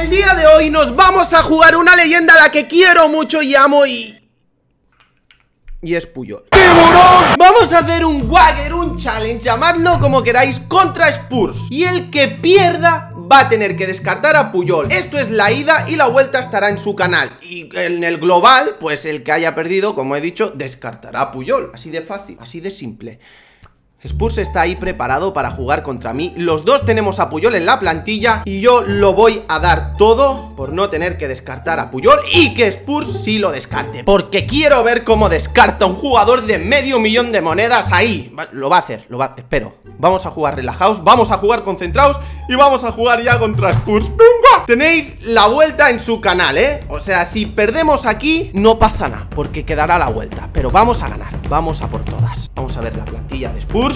el día de hoy nos vamos a jugar una leyenda a la que quiero mucho y amo y es Puyol. ¡Tiburón! Vamos a hacer un wager, un challenge, llamadlo como queráis, contra Spurs. Y el que pierda va a tener que descartar a Puyol. Esto es la ida y la vuelta estará en su canal. Y en el global, pues el que haya perdido, como he dicho, descartará a Puyol. Así de fácil, así de simple. Spurs está ahí preparado para jugar contra mí. Los dos tenemos a Puyol en la plantilla y yo lo voy a dar todo por no tener que descartar a Puyol y que Spurs sí lo descarte, porque quiero ver cómo descarta un jugador de medio millón de monedas ahí. Lo va a hacer, espero. Vamos a jugar relajados, vamos a jugar concentrados y vamos a jugar ya contra Spurs. ¡Venga! Tenéis la vuelta en su canal, ¿eh? O sea, si perdemos aquí no pasa nada, porque quedará la vuelta, pero vamos a ganar, vamos a por todas. Vamos a ver la plantilla de Spurs.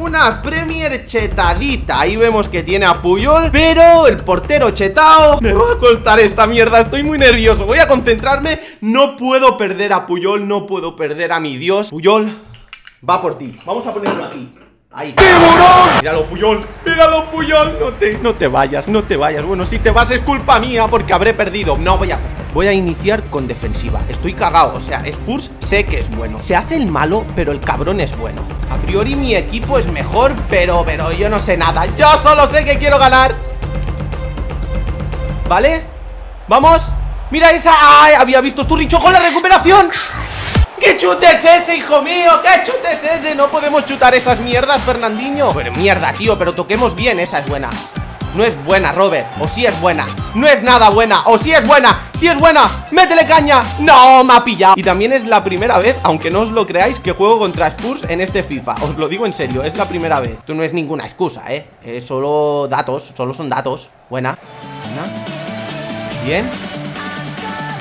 Una Premier chetadita. Ahí vemos que tiene a Puyol, pero el portero chetao. Me va a costar esta mierda, estoy muy nervioso. Voy a concentrarme, no puedo perder a Puyol, no puedo perder a mi dios. Puyol, va por ti. Vamos a ponerlo aquí, ahí. ¡Tiburón! Míralo, Puyol, míralo, Puyol. No te vayas, no te vayas. Bueno, si te vas es culpa mía porque habré perdido. No voy a perder. Voy a iniciar con defensiva. Estoy cagado, o sea, Spurs sé que es bueno. Se hace el malo, pero el cabrón es bueno. A priori mi equipo es mejor, pero yo no sé nada. Yo solo sé que quiero ganar. ¿Vale? ¡Vamos! ¡Mira esa! ¡Ay! Había visto Sturridge con la recuperación. ¡Qué chute es ese, hijo mío! ¡Qué chute es ese! No podemos chutar esas mierdas, Fernandinho. Pero mierda, tío, pero toquemos bien. Esa es buena. No es buena, Robert, o si es buena. No es nada buena, o si es buena. Si es buena, métele caña. No, me ha pillado. Y también es la primera vez, aunque no os lo creáis, que juego contra Spurs en este FIFA. Os lo digo en serio, es la primera vez. Esto no es ninguna excusa, ¿eh? Es solo datos, solo son datos. Buena. Bien.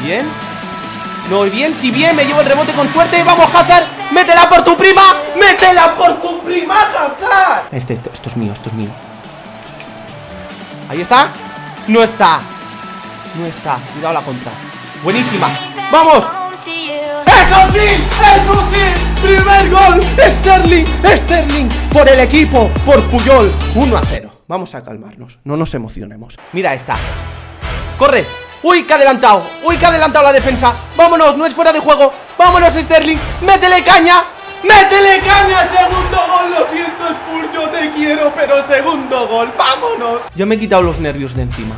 Bien. No, bien, si bien, me llevo el rebote con suerte. ¡Vamos, Hazard! ¡Métela por tu prima! ¡Métela por tu prima, Hazard! Esto es mío, esto es mío. Ahí está. No está. No está. Cuidado la contra. Buenísima. ¡Vamos! ¡Eso sí! ¡Eso sí! ¡Primer gol! ¡Sterling! ¡Sterling! Por el equipo. Por Puyol. 1-0. Vamos a calmarnos. No nos emocionemos. Mira esta. ¡Corre! ¡Uy, que ha adelantado! ¡Uy, que ha adelantado la defensa! ¡Vámonos! No es fuera de juego. ¡Vámonos, Sterling! ¡Métele caña! ¡Métele caña! ¡Segundo gol! Lo siento, Spurs, yo te quiero, pero segundo gol, vámonos. Ya me he quitado los nervios de encima.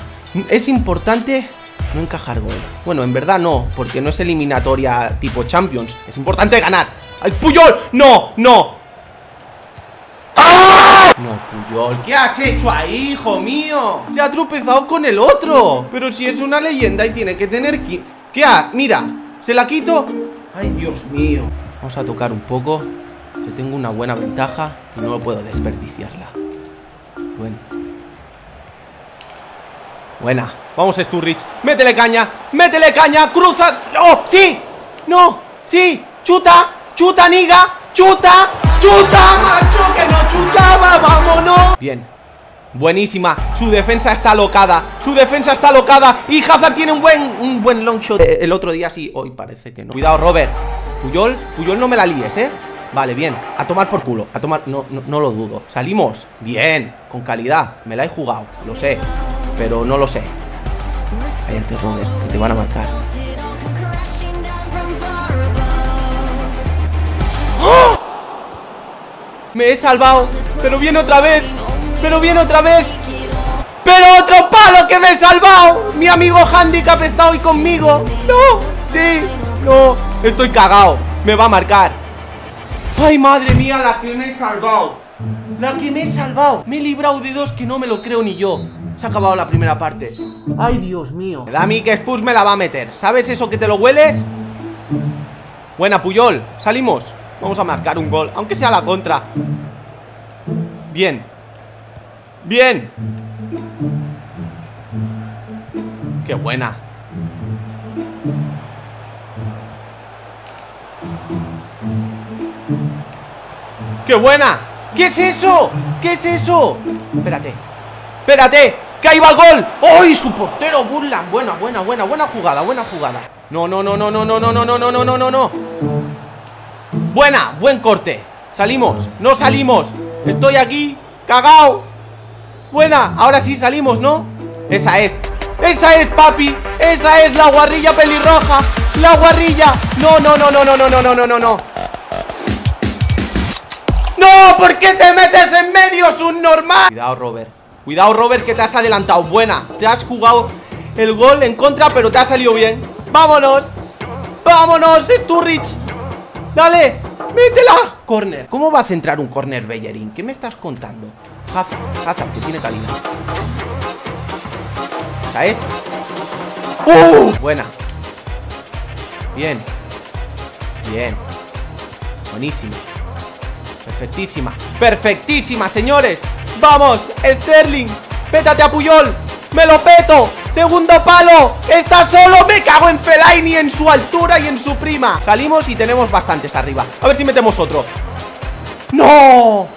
Es importante no encajar gol. Bueno, en verdad no, porque no es eliminatoria tipo Champions. Es importante ganar. ¡Ay, Puyol! ¡No! ¡No! ¡Ah! No, Puyol, ¿qué has hecho ahí, hijo mío? Se ha tropezado con el otro. Pero si es una leyenda y tiene que tener... ¿Qué ha? Mira, se la quito. ¡Ay, Dios mío! Vamos a tocar un poco, que tengo una buena ventaja y no puedo desperdiciarla. Bueno. Buena. Vamos, Sturridge. ¡Métele caña! ¡Métele caña! ¡Cruza! ¡No! ¡Sí! ¡No! ¡Sí! ¡Chuta! ¡Chuta, niga! ¡Chuta! ¡Chuta, macho! ¡Que no chutaba! ¡Vámonos! Bien. Buenísima. Su defensa está locada. Su defensa está locada. Y Hazard tiene un buen long shot. El otro día sí. Hoy parece que no. Cuidado, Robert. Puyol, Puyol, no me la líes, ¿eh? Vale, bien, a tomar por culo, a tomar, no lo dudo. Salimos, bien, con calidad. Me la he jugado, lo sé, pero no lo sé. Cállate, Robert, que te van a marcar. ¡Oh! Me he salvado, pero viene otra vez. Pero viene otra vez. Pero otro palo que me he salvado. Mi amigo Handicap está hoy conmigo. No, sí, no. Estoy cagado, me va a marcar. Ay, madre mía, la que me he salvado. La que me he salvado. Me he librado de dos que no me lo creo ni yo. Se ha acabado la primera parte. Ay, Dios mío. Me da a mí que Spurs me la va a meter. ¿Sabes eso que te lo hueles? Buena, Puyol, salimos. Vamos a marcar un gol, aunque sea la contra. Bien. Bien. Qué buena. ¡Qué buena! ¿Qué es eso? ¿Qué es eso? Espérate, espérate, que ahí va el gol. ¡Uy! Su portero burla. Buena, buena, buena, buena jugada, buena jugada. No, no, no, no, no, no, no, no, no, no, no, no, no. Buena, buen corte. Salimos, no salimos. Estoy aquí, cagao. Buena, ahora sí salimos, ¿no? ¡Esa es! ¡Esa es, papi! ¡Esa es la guarrilla pelirroja! ¡La guarrilla! ¡No, no, no, no, no, no, no, no, no, no! ¡No! ¿Por qué te metes en medio, subnormal? Cuidado, Robert. Cuidado, Robert, que te has adelantado. Buena. Te has jugado el gol en contra, pero te ha salido bien. ¡Vámonos! ¡Vámonos, Sturridge! ¡Dale! ¡Métela! Corner. ¿Cómo va a centrar un corner, Bellerín? ¿Qué me estás contando? Hazard, que tiene calidad. ¿Sabes? Buena. Bien. Bien. Buenísima. Perfectísima. Perfectísima, señores. ¡Vamos! ¡Sterling! ¡Pétate a Puyol! ¡Me lo peto! ¡Segundo palo! ¡Está solo! ¡Me cago en Felaini, en su altura y en su prima! Salimos y tenemos bastantes arriba. A ver si metemos otro. ¡No!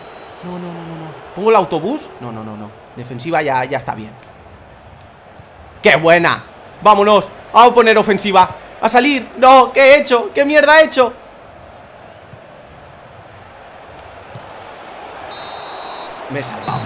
No, no, no, no, no. ¿Pongo el autobús? No, no, no, no. Defensiva ya está bien. ¡Qué buena! ¡Vámonos! A poner ofensiva. ¡A salir! ¡No! ¿Qué he hecho? ¿Qué mierda he hecho? Me he salvado.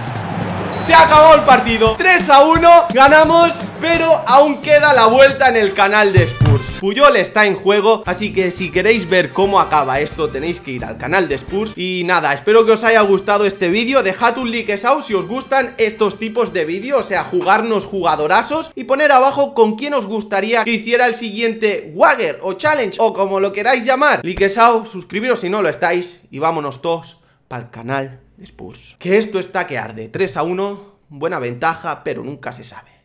Se ha acabado el partido, 3-1, ganamos, pero aún queda la vuelta en el canal de Spurs. Puyol está en juego, así que si queréis ver cómo acaba esto tenéis que ir al canal de Spurs. Y nada, espero que os haya gustado este vídeo, dejad un like si os gustan estos tipos de vídeos, o sea, jugarnos jugadorazos. Y poner abajo con quién os gustaría que hiciera el siguiente Wagger o Challenge o como lo queráis llamar. Like suscribiros si no lo estáis y vámonos todos para el canal de Spurs. Que esto está que arde. 3-1, buena ventaja, pero nunca se sabe.